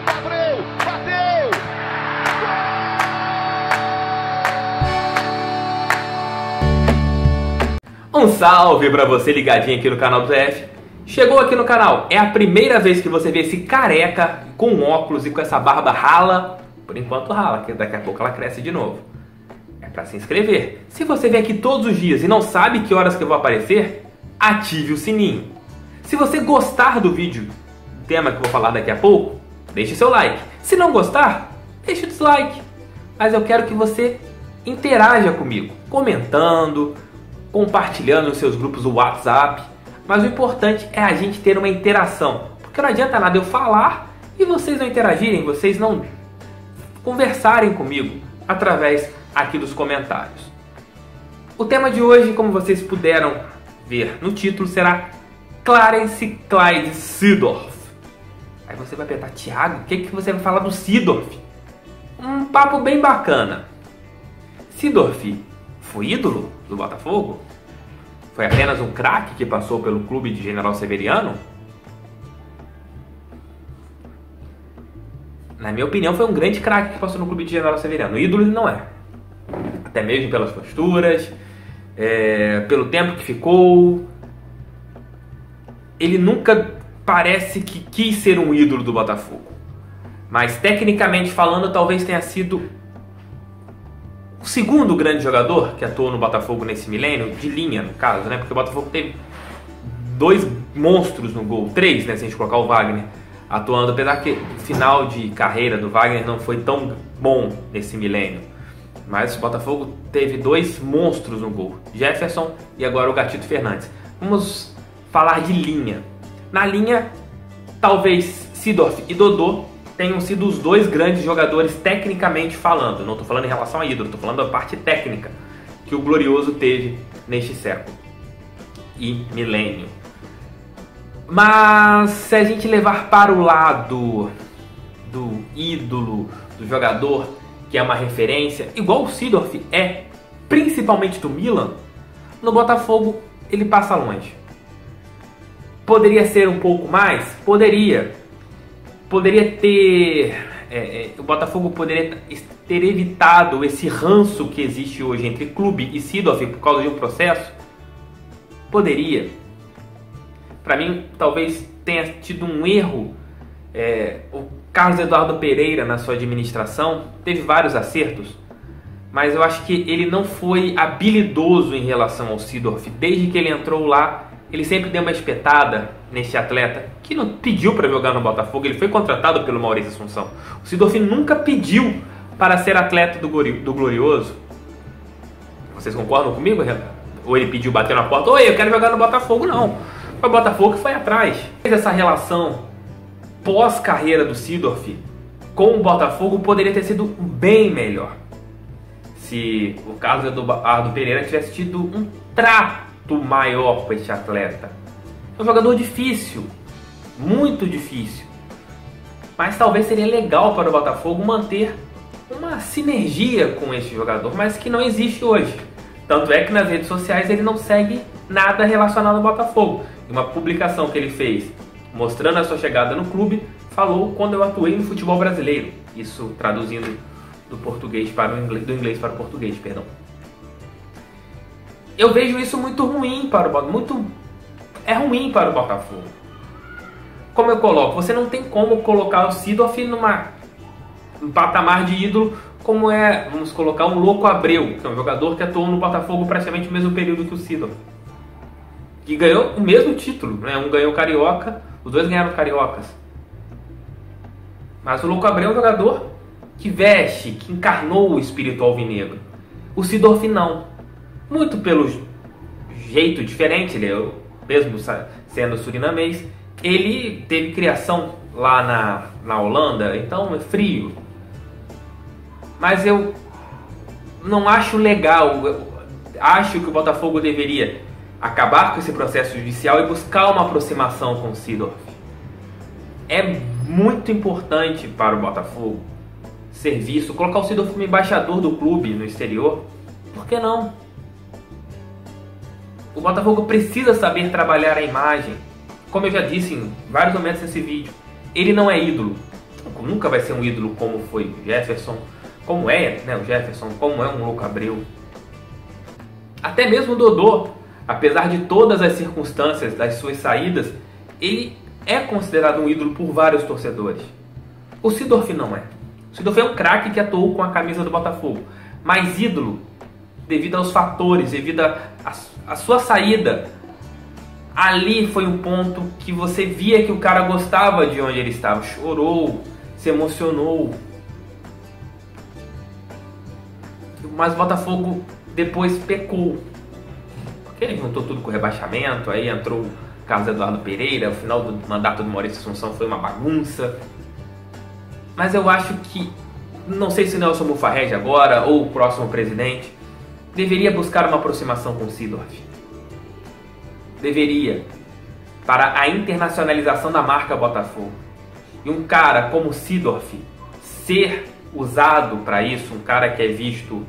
Louco Abreu, bateu! Um salve pra você ligadinho aqui no canal do TF. Chegou aqui no canal, é a primeira vez que você vê esse careca com óculos e com essa barba rala. Por enquanto rala, que daqui a pouco ela cresce de novo. É pra se inscrever. Se você vem aqui todos os dias e não sabe que horas que eu vou aparecer, ative o sininho. Se você gostar do vídeo, tema que eu vou falar daqui a pouco, deixe seu like. Se não gostar, deixe o dislike. Mas eu quero que você interaja comigo, comentando, compartilhando nos seus grupos do WhatsApp. Mas o importante é a gente ter uma interação, porque não adianta nada eu falar e vocês não interagirem, vocês não conversarem comigo através aqui dos comentários. O tema de hoje, como vocês puderam ver no título, será Clarence Seedorf. Aí você vai perguntar, Thiago, o que que você vai falar do Seedorf? Um papo bem bacana. Seedorf foi ídolo do Botafogo? Foi apenas um craque que passou pelo clube de General Severiano? Na minha opinião, foi um grande craque que passou no clube de General Severiano. Ídolo ele não é. Até mesmo pelas posturas, pelo tempo que ficou. Ele nunca parece que quis ser um ídolo do Botafogo. Mas, tecnicamente falando, talvez tenha sido o segundo grande jogador que atuou no Botafogo nesse milênio, de linha, no caso, né? Porque o Botafogo teve dois monstros no gol, três, né? Se a gente colocar o Wagner atuando, apesar que o final de carreira do Wagner não foi tão bom nesse milênio. Mas o Botafogo teve dois monstros no gol, Jefferson e agora o Gatito Fernandes. Vamos falar de linha. Na linha, talvez Seedorf e Dodô tenham sido os dois grandes jogadores tecnicamente falando. Não estou falando em relação a ídolo, estou falando da parte técnica que o Glorioso teve neste século e milênio. Mas se a gente levar para o lado do ídolo, do jogador que é uma referência, igual o Seedorf é, principalmente do Milan, no Botafogo ele passa longe. Poderia ser um pouco mais? Poderia. Poderia ter... o Botafogo poderia ter evitado esse ranço que existe hoje entre clube e Seedorf por causa de um processo? Poderia. Para mim, talvez tenha tido um erro. O Carlos Eduardo Pereira, na sua administração, teve vários acertos. Mas eu acho que ele não foi habilidoso em relação ao Seedorf. Desde que ele entrou lá, ele sempre deu uma espetada neste atleta, que não pediu para jogar no Botafogo, ele foi contratado pelo Maurício Assunção. O Seedorf nunca pediu para ser atleta do Glorioso. Vocês concordam comigo, Renato? Ou ele pediu, bater na porta, oi, eu quero jogar no Botafogo, não. Foi o Botafogo que foi atrás. Mas essa relação pós-carreira do Seedorf com o Botafogo poderia ter sido bem melhor. Se o Carlos Eduardo Pereira tivesse tido um trato maior para este atleta. É um jogador difícil, muito difícil, mas talvez seria legal para o Botafogo manter uma sinergia com este jogador, mas que não existe hoje. Tanto é que nas redes sociais ele não segue nada relacionado ao Botafogo. E uma publicação que ele fez mostrando a sua chegada no clube falou: quando eu atuei no futebol brasileiro. Isso traduzindo do inglês para o português, perdão. Eu vejo isso muito ruim para o Botafogo, é ruim para o Botafogo. Como eu coloco, você não tem como colocar o Seedorf num patamar de ídolo como é, vamos colocar, um Louco Abreu, que é um jogador que atuou no Botafogo praticamente o mesmo período que o Seedorf. Que ganhou o mesmo título, né? Um ganhou Carioca, os dois ganharam Cariocas. Mas o Louco Abreu é um jogador que veste, que encarnou o espírito alvinegro. O Seedorf não. Muito pelo jeito diferente, ele, mesmo sendo surinamês, ele teve criação lá na Holanda, então é frio. Mas eu não acho legal, acho que o Botafogo deveria acabar com esse processo judicial e buscar uma aproximação com o Seedorf. É muito importante para o Botafogo ser visto, colocar o Seedorf como embaixador do clube no exterior, por que não? O Botafogo precisa saber trabalhar a imagem. Como eu já disse em vários momentos nesse vídeo, ele não é ídolo. nunca vai ser um ídolo como foi Jefferson, como é, né, o Jefferson, como é um Louco Abreu. Até mesmo o Dodô, apesar de todas as circunstâncias das suas saídas, ele é considerado um ídolo por vários torcedores. O Seedorf não é. O Seedorf é um craque que atuou com a camisa do Botafogo, mas ídolo devido aos fatores, devido à sua saída. Ali foi um ponto que você via que o cara gostava de onde ele estava, chorou, se emocionou. Mas o Botafogo depois pecou, porque ele juntou tudo com o rebaixamento, aí entrou o Carlos Eduardo Pereira, o final do mandato do Maurício Assunção foi uma bagunça. Mas eu acho que, não sei se Nelson Mufarred agora ou o próximo presidente, deveria buscar uma aproximação com o Seedorf. Deveria, para a internacionalização da marca Botafogo. E um cara como Seedorf ser usado para isso, um cara que é visto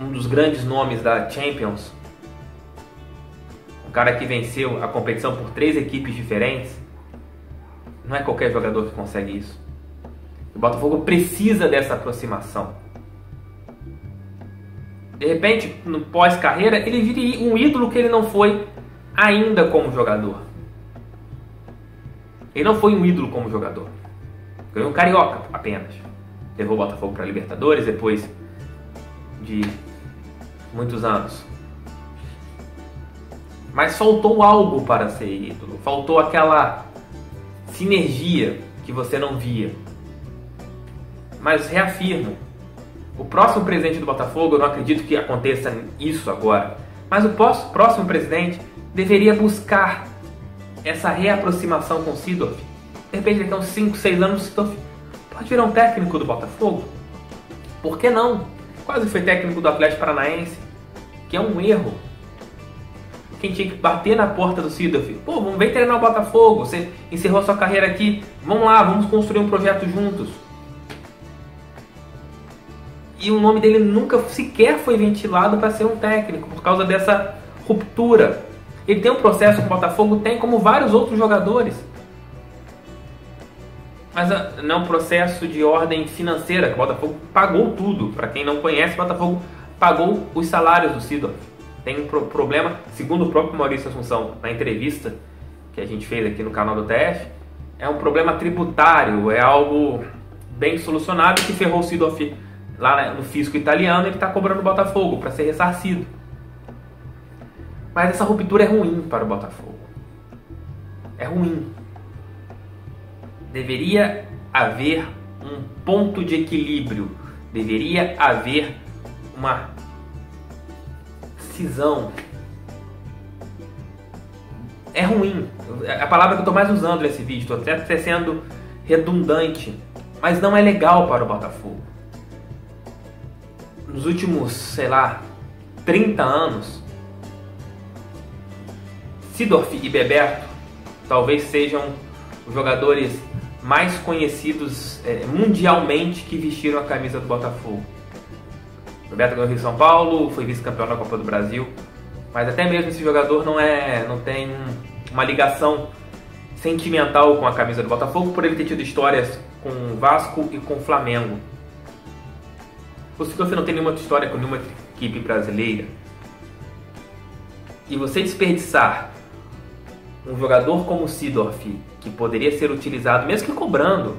um dos grandes nomes da Champions, um cara que venceu a competição por 3 equipes diferentes, não é qualquer jogador que consegue isso. O Botafogo precisa dessa aproximação. De repente, no pós-carreira, ele viria um ídolo que ele não foi ainda como jogador. Ele não foi um ídolo como jogador. Ganhou um carioca apenas. Levou o Botafogo para a Libertadores depois de muitos anos. Mas faltou algo para ser ídolo. Faltou aquela sinergia que você não via. Mas reafirmo, o próximo presidente do Botafogo, eu não acredito que aconteça isso agora, mas o próximo presidente deveria buscar essa reaproximação com o Seedorf. De repente, daqui a uns 5, 6 anos, o Seedorf pode virar um técnico do Botafogo. Por que não? Quase foi técnico do Atlético Paranaense, que é um erro. Quem tinha que bater na porta do Seedorf, pô, vamos bem treinar o Botafogo, você encerrou a sua carreira aqui, vamos lá, vamos construir um projeto juntos. E o nome dele nunca sequer foi ventilado para ser um técnico, por causa dessa ruptura. Ele tem um processo que o Botafogo tem, como vários outros jogadores. Mas não é um processo de ordem financeira, que o Botafogo pagou tudo. Para quem não conhece, o Botafogo pagou os salários do Seedorf. Tem um problema, segundo o próprio Maurício Assunção, na entrevista que a gente fez aqui no canal do TF, é um problema tributário, é algo bem solucionado que ferrou o Seedorf. Lá no fisco italiano, ele está cobrando o Botafogo para ser ressarcido. Mas essa ruptura é ruim para o Botafogo. É ruim. Deveria haver um ponto de equilíbrio. Deveria haver uma cisão. É ruim. É a palavra que eu estou mais usando nesse vídeo. Estou até sendo redundante. Mas não é legal para o Botafogo. Nos últimos, sei lá, 30 anos, Seedorf e Bebeto talvez sejam os jogadores mais conhecidos mundialmente que vestiram a camisa do Botafogo. Bebeto ganhou o Rio de São Paulo, foi vice-campeão da Copa do Brasil, mas até mesmo esse jogador não tem uma ligação sentimental com a camisa do Botafogo, por ele ter tido histórias com o Vasco e com o Flamengo. O Seedorf não tem nenhuma história com nenhuma equipe brasileira. E você desperdiçar um jogador como o Seedorf, que poderia ser utilizado, mesmo que cobrando,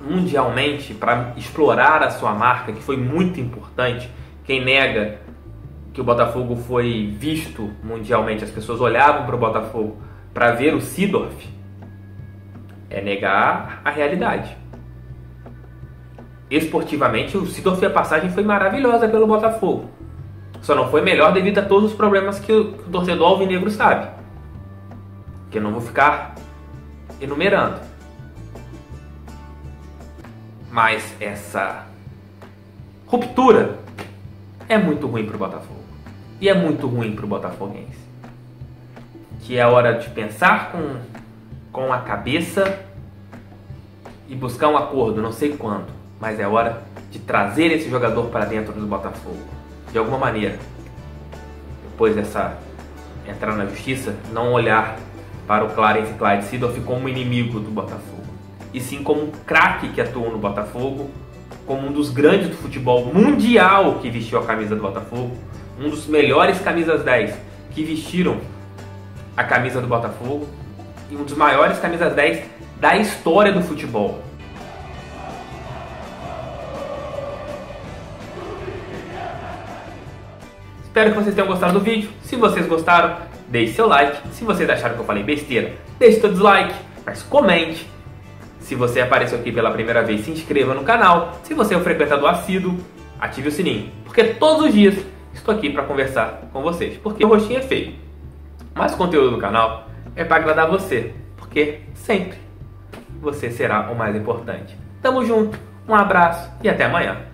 mundialmente, para explorar a sua marca, que foi muito importante. Quem nega que o Botafogo foi visto mundialmente, as pessoas olhavam para o Botafogo para ver o Seedorf, é negar a realidade. Esportivamente, o Seedorf e a passagem foi maravilhosa pelo Botafogo. Só não foi melhor devido a todos os problemas que o torcedor alvinegro sabe, que eu não vou ficar enumerando. Mas essa ruptura é muito ruim para o Botafogo. E é muito ruim para o botafoguense. Que é hora de pensar com a cabeça e buscar um acordo, não sei quando, mas é hora de trazer esse jogador para dentro do Botafogo, de alguma maneira. Depois dessa entrar na justiça, não olhar para o Clarence Seedorf como inimigo do Botafogo, e sim como um craque que atuou no Botafogo, como um dos grandes do futebol mundial que vestiu a camisa do Botafogo, um dos melhores camisas 10 que vestiram a camisa do Botafogo e um dos maiores camisas 10 da história do futebol. Espero que vocês tenham gostado do vídeo. Se vocês gostaram, deixe seu like. Se vocês acharam que eu falei besteira, deixe seu dislike, mas comente. Se você apareceu aqui pela primeira vez, se inscreva no canal. Se você é um frequentador assíduo, ative o sininho, porque todos os dias estou aqui para conversar com vocês. Porque o rostinho é feio, mas o conteúdo do canal é para agradar você, porque sempre você será o mais importante. Tamo junto, um abraço e até amanhã.